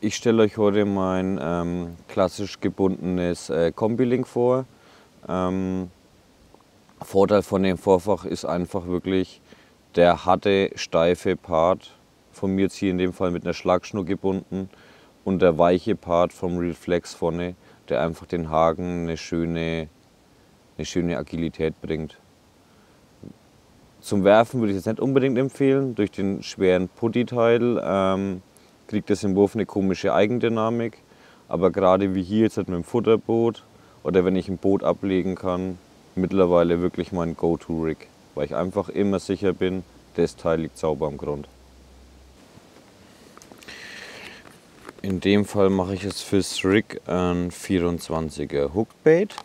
Ich stelle euch heute mein klassisch gebundenes Kombi-Link vor. Vorteil von dem Vorfach ist einfach wirklich der harte, steife Part, von mir jetzt hier in dem Fall mit einer Schlagschnur gebunden, und der weiche Part vom Reflex vorne, der einfach den Haken eine schöne Agilität bringt. Zum Werfen würde ich es nicht unbedingt empfehlen. Durch den schweren Putty-Teil kriegt das im Wurf eine komische Eigendynamik. Aber gerade wie hier jetzt halt mit dem Futterboot oder wenn ich ein Boot ablegen kann, mittlerweile wirklich mein Go-To-Rig, weil ich einfach immer sicher bin, das Teil liegt sauber am Grund. In dem Fall mache ich jetzt fürs Rig ein 24er Hookbait.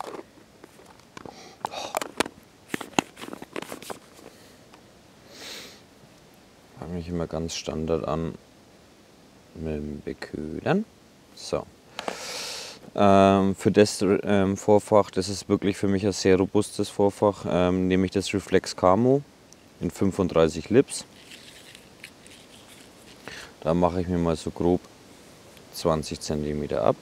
Fange mich immer ganz standard an mit dem Beködern. So. Für das Vorfach, das ist wirklich für mich ein sehr robustes Vorfach, nehme ich das Reflex Camo in 35 Lips. Da mache ich mir mal so grob 20 cm ab.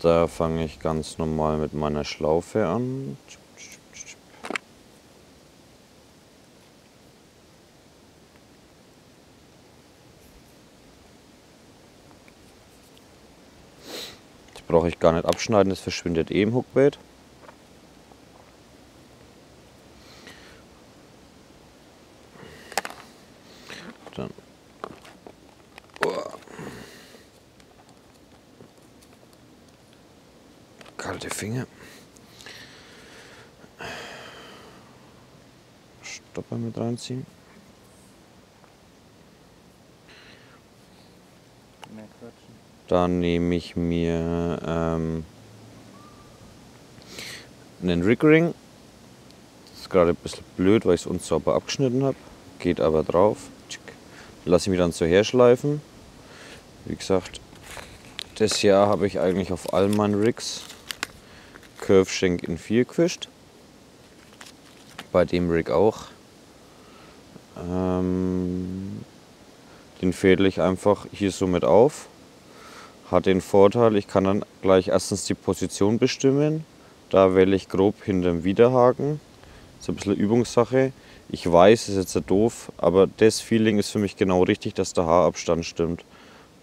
Da fange ich ganz normal mit meiner Schlaufe an. Brauche ich gar nicht abschneiden, das verschwindet eh im Hookbait. Dann. Kalte Finger. Stopper mit reinziehen. Dann nehme ich mir einen Rigring. Das ist gerade ein bisschen blöd, weil ich es unsauber abgeschnitten habe. Geht aber drauf. Lasse ich mich dann so herschleifen. Wie gesagt, das Jahr habe ich eigentlich auf all meinen Rigs Curve Shank in 4 gefischt. Bei dem Rig auch. Den fädel ich einfach hier so mit auf. Hat den Vorteil, ich kann dann gleich erstens die Position bestimmen. Da wähle ich grob hinterm Widerhaken. So ein bisschen Übungssache. Ich weiß, ist jetzt doof, aber das Feeling ist für mich genau richtig, dass der Haarabstand stimmt.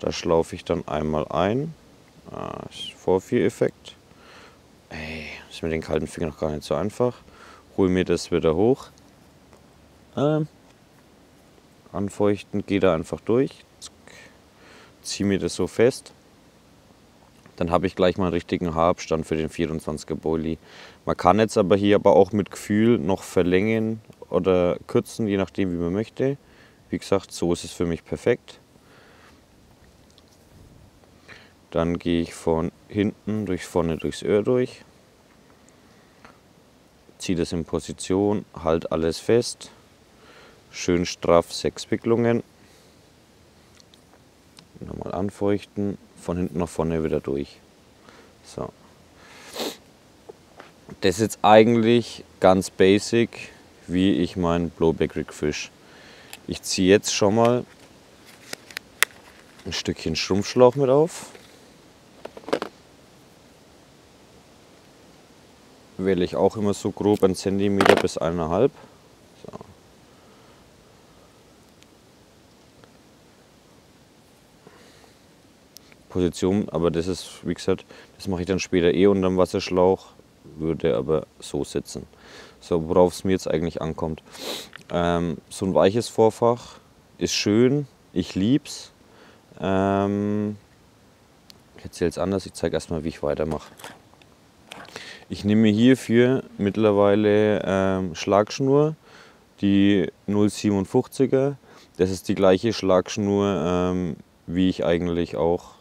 Da schlaufe ich dann einmal ein. Vorführeffekt. Ey, ist mit den kalten Fingern noch gar nicht so einfach. Hol mir das wieder hoch. Anfeuchten, gehe da einfach durch. Ziehe mir das so fest. Dann habe ich gleich mal einen richtigen Haarabstand für den 24er Boilie. Man kann jetzt aber hier auch mit Gefühl noch verlängern oder kürzen, je nachdem wie man möchte. Wie gesagt, so ist es für mich perfekt. Dann gehe ich von hinten durch vorne durchs Öhr durch. Ziehe das in Position, halt alles fest. Schön straff 6 Wicklungen. Nochmal anfeuchten, von hinten nach vorne wieder durch. So. Das ist jetzt eigentlich ganz basic, wie ich meinen Blowback Rig fisch. Ich ziehe jetzt schon mal ein Stückchen Schrumpfschlauch mit auf. Wähle ich auch immer so grob 1 cm bis 1,5 cm. So. Position, aber das ist, wie gesagt, das mache ich dann später eh unter dem Wasserschlauch, würde aber so sitzen. So, worauf es mir jetzt eigentlich ankommt. So ein weiches Vorfach ist schön, ich lieb's. Ich erzähle es anders, ich zeige erstmal, wie ich weitermache. Ich nehme hierfür mittlerweile Schlagschnur, die 0,57er. Das ist die gleiche Schlagschnur, wie ich eigentlich auch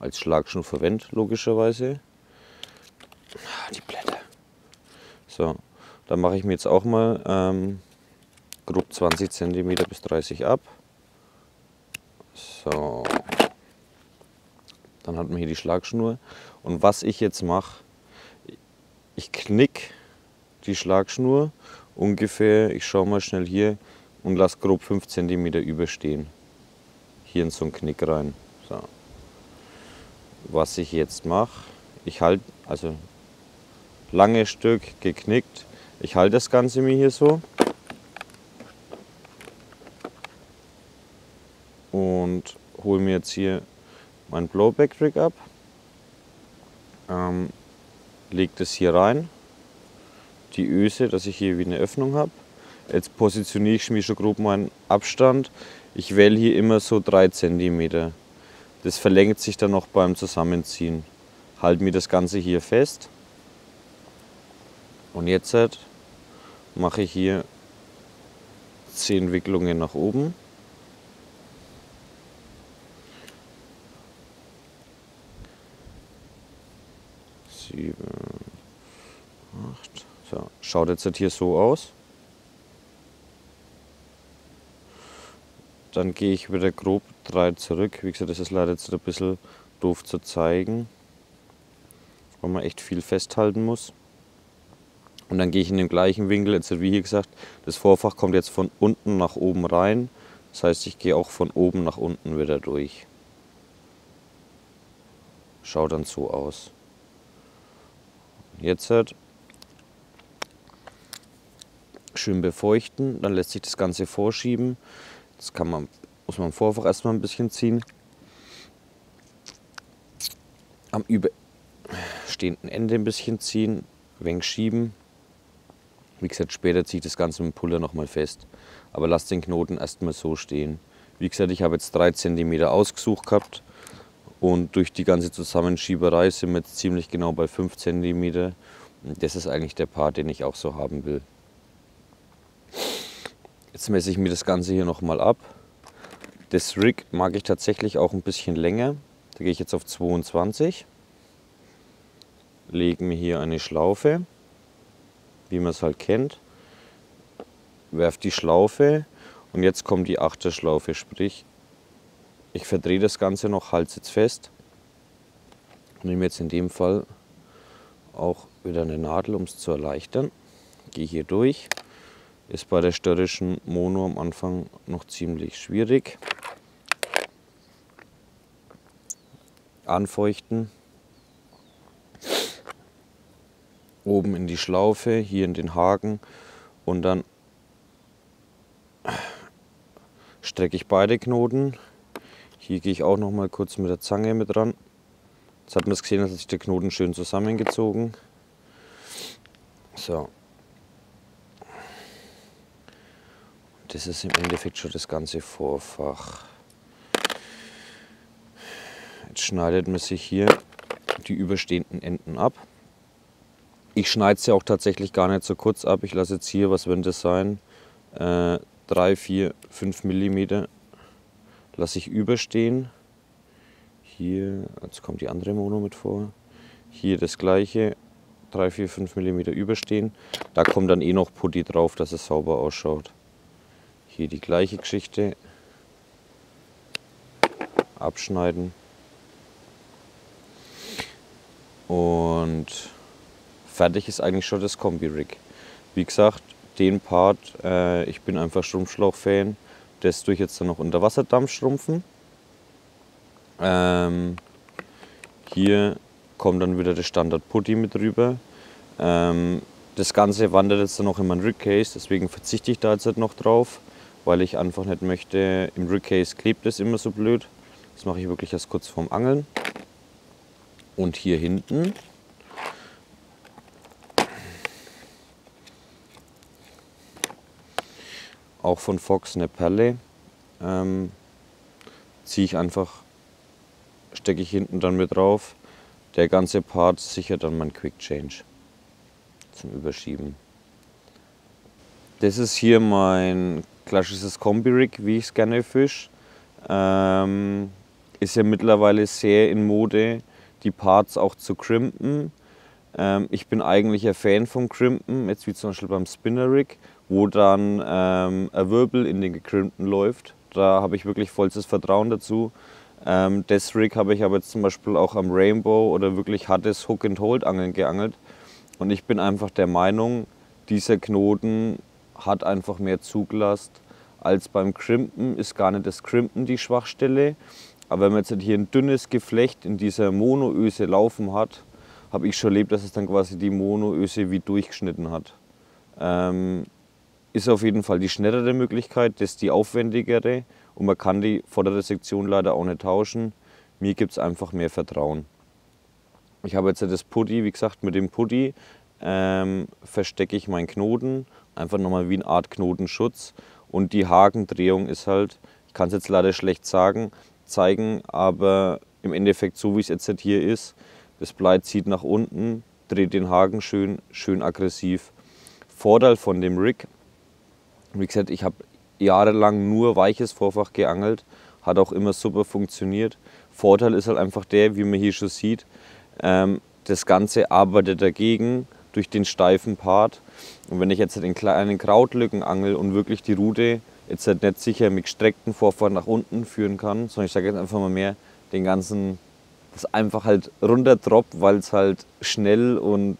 als Schlagschnur verwendet, logischerweise. Die Blätter. So, da mache ich mir jetzt auch mal grob 20 cm bis 30 ab. So, dann hat man hier die Schlagschnur. Und was ich jetzt mache, ich knick die Schlagschnur ungefähr, ich schaue mal schnell hier und lasse grob 5 cm überstehen. Hier in so einen Knick rein. So. Was ich jetzt mache, ich halte, also lange Stück geknickt, ich halte das Ganze mir hier so und hole mir jetzt hier meinen Blowback Rig ab, lege das hier rein, die Öse, dass ich hier wie eine Öffnung habe. Jetzt positioniere ich mir schon grob meinen Abstand. Ich wähle hier immer so 3 cm. Das verlängert sich dann noch beim Zusammenziehen. Halte mir das Ganze hier fest. Und jetzt mache ich hier 10 Wicklungen nach oben. So, schaut jetzt hier so aus. Dann gehe ich wieder grob 3 zurück. Wie gesagt, das ist leider jetzt ein bisschen doof zu zeigen, weil man echt viel festhalten muss. Und dann gehe ich in den gleichen Winkel, jetzt wie hier gesagt, das Vorfach kommt jetzt von unten nach oben rein. Das heißt, ich gehe auch von oben nach unten wieder durch. Schaut dann so aus. Jetzt schön befeuchten, dann lässt sich das Ganze vorschieben. Das kann man, muss man im Vorfach erstmal ein bisschen ziehen. Am überstehenden Ende ein bisschen ziehen, ein wenig schieben. Wie gesagt, später ziehe ich das Ganze mit dem Puller nochmal fest. Aber lasst den Knoten erstmal so stehen. Wie gesagt, ich habe jetzt 3 cm ausgesucht gehabt. Und durch die ganze Zusammenschieberei sind wir jetzt ziemlich genau bei 5 cm. Und das ist eigentlich der Part, den ich auch so haben will. Jetzt messe ich mir das Ganze hier nochmal ab. Das Rig mag ich tatsächlich auch ein bisschen länger. Da gehe ich jetzt auf 22. Lege mir hier eine Schlaufe, wie man es halt kennt. Werfe die Schlaufe und jetzt kommt die 8er Schlaufe. Sprich, ich verdrehe das Ganze noch, halte es jetzt fest. Nehme jetzt in dem Fall auch wieder eine Nadel, um es zu erleichtern. Gehe hier durch. Ist bei der störrischen Mono am Anfang noch ziemlich schwierig. Anfeuchten. Oben in die Schlaufe, hier in den Haken und dann strecke ich beide Knoten. Hier gehe ich auch noch mal kurz mit der Zange mit ran. Jetzt hat man es gesehen, dass sich der Knoten schön zusammengezogen. So. Das ist im Endeffekt schon das ganze Vorfach. Jetzt schneidet man sich hier die überstehenden Enden ab. Ich schneide es ja auch tatsächlich gar nicht so kurz ab. Ich lasse jetzt hier, was wird das sein, 3, 4, 5 mm lasse ich überstehen. Hier, jetzt kommt die andere Mono mit vor. Hier das gleiche, 3, 4, 5 mm überstehen. Da kommt dann eh noch Putty drauf, dass es sauber ausschaut. Hier die gleiche Geschichte, abschneiden und fertig ist eigentlich schon das Kombi-Rig. Wie gesagt, den Part, ich bin einfach Schrumpfschlauch-Fan, das tue ich jetzt dann noch unter Wasserdampf schrumpfen. Hier kommt dann wieder der Standard-Putty mit rüber. Das Ganze wandert jetzt dann noch in meinen Rig-Case, deswegen verzichte ich da jetzt halt noch drauf. Weil ich einfach nicht möchte, im Rig-Case klebt es immer so blöd. Das mache ich wirklich erst kurz vorm Angeln. Und hier hinten auch von Fox eine Perle. Ziehe ich einfach, stecke ich hinten dann mit drauf. Der ganze Part sichert dann mein Quick Change zum Überschieben. Das ist hier mein klassisches Kombi-Rig, wie ich es gerne fische. Ist ja mittlerweile sehr in Mode, die Parts auch zu crimpen. Ich bin eigentlich ein Fan vom Crimpen, jetzt wie zum Beispiel beim Spinner Rig, wo dann ein Wirbel in den gecrimpten läuft. Da habe ich wirklich vollstes Vertrauen dazu. Das Rig habe ich aber jetzt zum Beispiel auch am Rainbow oder wirklich hartes Hook and Hold Angeln geangelt. Und ich bin einfach der Meinung, Dieser Knoten hat einfach mehr Zuglast als beim Crimpen, ist gar nicht das Crimpen die Schwachstelle. Aber wenn man jetzt hier ein dünnes Geflecht in dieser Monoöse laufen hat, habe ich schon erlebt, dass es dann quasi die Monoöse wie durchgeschnitten hat. Ist auf jeden Fall die schnellere Möglichkeit, das ist die aufwendigere und man kann die vordere Sektion leider auch nicht tauschen. Mir gibt es einfach mehr Vertrauen. Ich habe jetzt das Putty, wie gesagt, mit dem Putty verstecke ich meinen Knoten, einfach nochmal wie eine Art Knotenschutz. Und die Hakendrehung ist halt, ich kann es jetzt leider schlecht zeigen, aber im Endeffekt so wie es jetzt hier ist, das Blei zieht nach unten, dreht den Haken schön aggressiv. Vorteil von dem Rig, wie gesagt, ich habe jahrelang nur weiches Vorfach geangelt, hat auch immer super funktioniert. Vorteil ist halt einfach der, wie man hier schon sieht, das Ganze arbeitet dagegen durch den steifen Part. Und wenn ich jetzt in kleinen Krautlücken angel und wirklich die Rute jetzt nicht sicher mit gestrecktem Vorfahrt nach unten führen kann, sondern ich sage jetzt einfach mal mehr, den ganzen, das einfach halt runterdroppt, weil es halt schnell und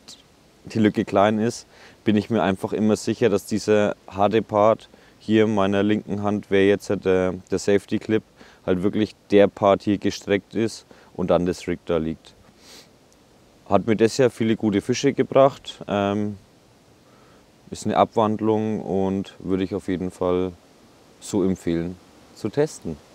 die Lücke klein ist, bin ich mir einfach immer sicher, dass dieser harte Part hier in meiner linken Hand, wäre jetzt der Safety Clip, halt wirklich der Part hier gestreckt ist und dann das Rig da liegt. Hat mir das ja viele gute Fische gebracht. Ist eine Abwandlung und würde ich auf jeden Fall so empfehlen zu testen.